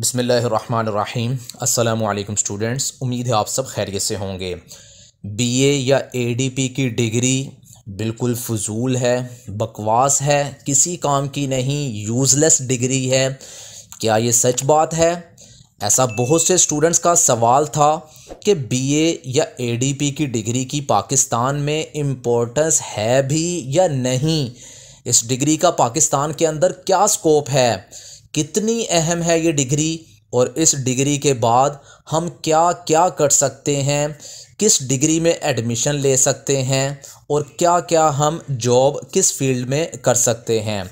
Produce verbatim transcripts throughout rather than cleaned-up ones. बिस्मिल्लाहिर्रहमानिर्रहीम। अस्सलामु अलैकुम स्टूडेंट्स, उम्मीद है आप सब खैरियत से होंगे। बीए या एडीपी की डिग्री बिल्कुल फजूल है, बकवास है, किसी काम की नहीं, यूज़लेस डिग्री है। क्या ये सच बात है? ऐसा बहुत से स्टूडेंट्स का सवाल था कि बीए या एडीपी की डिग्री की पाकिस्तान में इम्पोर्टेंस है भी या नहीं, इस डिग्री का पाकिस्तान के अंदर क्या स्कोप है, कितनी अहम है ये डिग्री, और इस डिग्री के बाद हम क्या क्या कर सकते हैं, किस डिग्री में एडमिशन ले सकते हैं, और क्या क्या हम जॉब किस फील्ड में कर सकते हैं।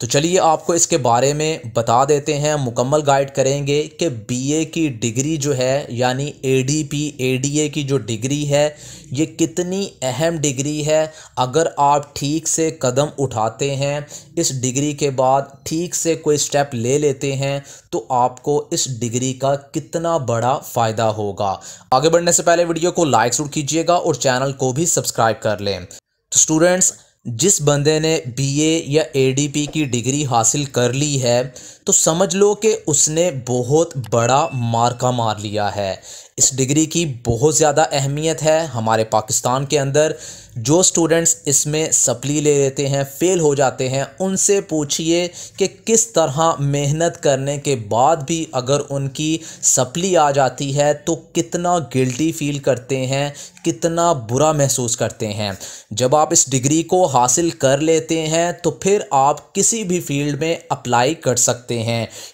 तो चलिए आपको इसके बारे में बता देते हैं, मुकम्मल गाइड करेंगे कि बीए की डिग्री जो है यानी एडीपी एडीए की जो डिग्री है ये कितनी अहम डिग्री है। अगर आप ठीक से कदम उठाते हैं, इस डिग्री के बाद ठीक से कोई स्टेप ले लेते हैं, तो आपको इस डिग्री का कितना बड़ा फ़ायदा होगा। आगे बढ़ने से पहले वीडियो को लाइक ज़रूर कीजिएगा और चैनल को भी सब्सक्राइब कर लें। तो स्टूडेंट्स, जिस बंदे ने बीए या एडीपी की डिग्री हासिल कर ली है तो समझ लो कि उसने बहुत बड़ा मार्का मार लिया है। इस डिग्री की बहुत ज़्यादा अहमियत है। हमारे पाकिस्तान के अंदर जो स्टूडेंट्स इसमें सप्ली ले लेते हैं, फ़ेल हो जाते हैं, उनसे पूछिए कि किस तरह मेहनत करने के बाद भी अगर उनकी सप्ली आ जाती है तो कितना गिल्टी फ़ील करते हैं, कितना बुरा महसूस करते हैं। जब आप इस डिग्री को हासिल कर लेते हैं तो फिर आप किसी भी फील्ड में अप्लाई कर सकते हैं।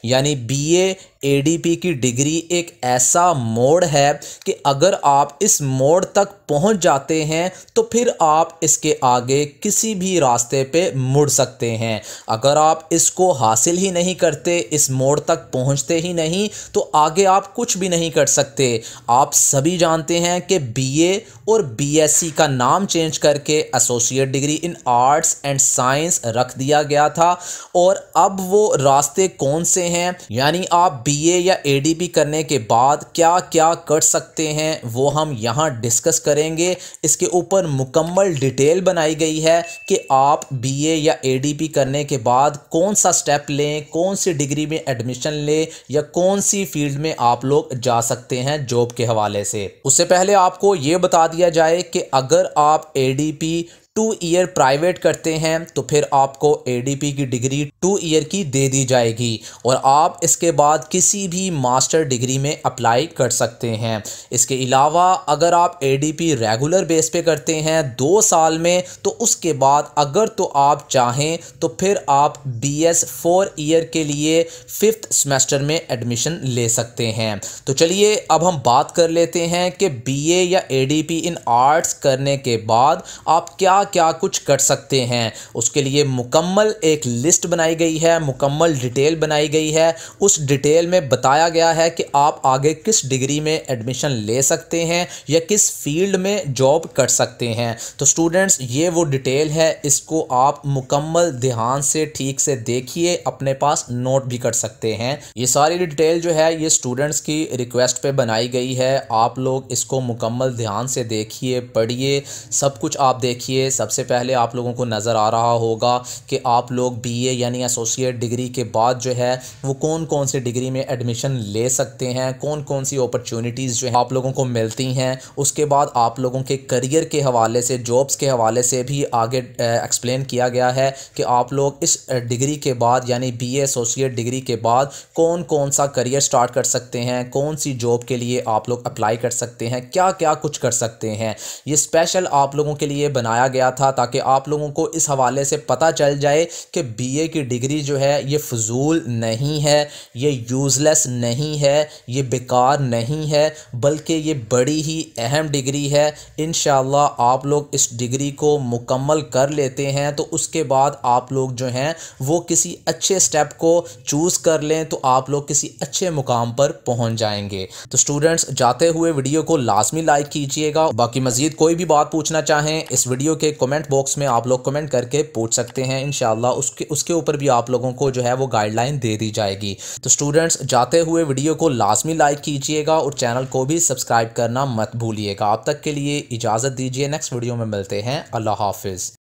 यानी बीए एडीपी की डिग्री एक ऐसा मोड़ है कि अगर आप इस मोड़ तक पहुंच जाते हैं तो फिर आप इसके आगे किसी भी रास्ते पे मुड़ सकते हैं। अगर आप इसको हासिल ही नहीं करते, इस मोड़ तक पहुंचते ही नहीं, तो आगे आप कुछ भी नहीं कर सकते। आप सभी जानते हैं कि बीए और बीएससी का नाम चेंज करके associate degree in arts and science रख दिया गया था, और अब वो रास्ते कौन से हैं, यानी आप बीए या एडीपी करने के बाद क्या क्या कर सकते हैं, वो हम यहाँ डिस्कस करेंगे। इसके ऊपर मुकम्मल डिटेल बनाई गई है कि आप बीए या एडीपी करने के बाद कौन सा स्टेप लें, कौन सी डिग्री में एडमिशन लें, या कौन सी फील्ड में आप लोग जा सकते हैं जॉब के हवाले से। उससे पहले आपको ये बता दिया जाए कि अगर आप एडीपी टू ईयर प्राइवेट करते हैं तो फिर आपको एडीपी की डिग्री टू ईयर की दे दी जाएगी, और आप इसके बाद किसी भी मास्टर डिग्री में अप्लाई कर सकते हैं। इसके अलावा अगर आप एडीपी रेगुलर बेस पे करते हैं दो साल में, तो उसके बाद अगर तो आप चाहें तो फिर आप बीएस फोर ईयर के लिए फिफ्थ सेमेस्टर में एडमिशन ले सकते हैं। तो चलिए अब हम बात कर लेते हैं कि बीए या एडीपी इन आर्ट्स करने के बाद आप क्या क्या कुछ कर सकते हैं। उसके लिए मुकम्मल एक लिस्ट बनाई गई है, मुकम्मल डिटेल बनाई गई है। उस डिटेल में बताया गया है कि आप आगे किस डिग्री में एडमिशन ले सकते हैं या किस फील्ड में जॉब कर सकते हैं। तो स्टूडेंट्स, ये वो डिटेल है, इसको आप मुकम्मल ध्यान से ठीक से देखिए, अपने पास नोट भी कर सकते हैं। ये सारी डिटेल जो है ये स्टूडेंट्स की रिक्वेस्ट पे बनाई गई है। आप लोग इसको मुकम्मल ध्यान से देखिए, पढ़िए, सब कुछ आप देखिए। सबसे पहले आप लोगों को नज़र आ रहा होगा कि आप लोग बीए यानी एसोसिएट डिग्री के बाद जो है वो कौन कौन से डिग्री में एडमिशन ले सकते हैं, कौन कौन सी अपॉर्चुनिटीज़ जो है आप लोगों को मिलती हैं। उसके बाद आप लोगों के करियर के हवाले से, जॉब्स के हवाले से भी आगे एक्सप्लेन किया गया है कि आप लोग इस डिग्री के बाद यानी बीए एसोसिएट डिग्री के बाद कौन कौन सा करियर स्टार्ट कर सकते हैं, कौन सी जॉब के लिए आप लोग अप्लाई कर सकते हैं, क्या क्या कुछ कर सकते हैं। ये स्पेशल आप लोगों के लिए बनाया गया था ताकि आप लोगों को इस हवाले से पता चल जाए कि बीए की डिग्री जो है ये फजूल नहीं है, ये यूज़लेस नहीं है, ये बेकार नहीं है, बल्कि ये बड़ी ही अहम डिग्री है। इंशाल्लाह आप लोग इस डिग्री को मुकम्मल कर लेते हैं तो उसके बाद आप लोग जो हैं वो किसी अच्छे स्टेप को चूज़ कर लें तो आप लोग किसी अच्छे मुकाम पर पहुंच जाएंगे। तो स्टूडेंट्स, जाते हुए वीडियो को लाजमी लाइक कीजिएगा। बाकी मज़ीद कोई भी बात पूछना चाहें इस वीडियो के कमेंट बॉक्स में आप लोग कमेंट करके पूछ सकते हैं। इंशाल्लाह उसके उसके ऊपर भी आप लोगों को जो है वो गाइडलाइन दे दी जाएगी। तो स्टूडेंट्स, जाते हुए वीडियो को लाजमी लाइक कीजिएगा और चैनल को भी सब्सक्राइब करना मत भूलिएगा। आप तक के लिए इजाज़त दीजिए, नेक्स्ट वीडियो में मिलते हैं। अल्लाह हाफिज़।